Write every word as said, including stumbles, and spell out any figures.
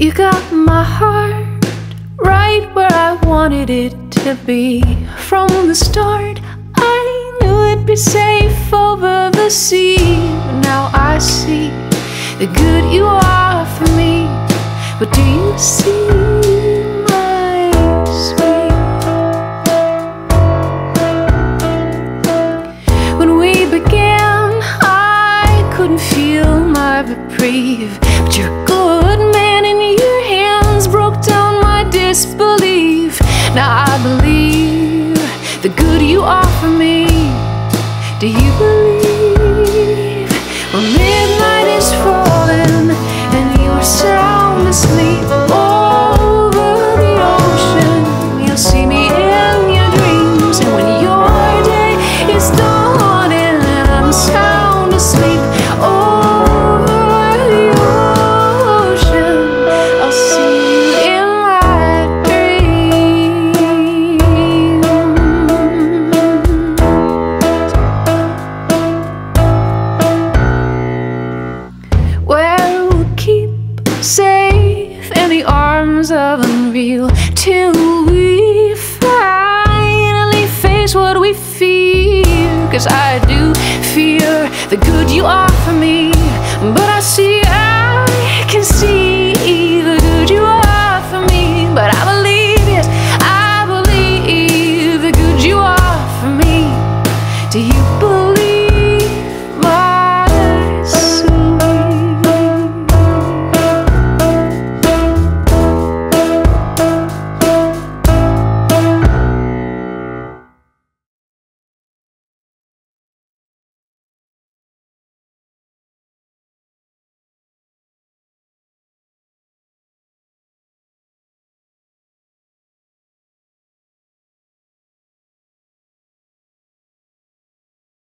You got my heart right where I wanted it to be. From the start, I knew it'd be safe over the sea. But now I see the good you are for me. But do you see? Brave, but your good man in your hands broke down my disbelief. Now I believe the good you are for me. Do you believe? Well, midnight is falling and you are sound asleep. Over the ocean you'll see me in your dreams. And when your day is dawning and I'm sound asleep, safe in the arms of unreal, till we finally face what we fear. Cause I do fear the good you are for me.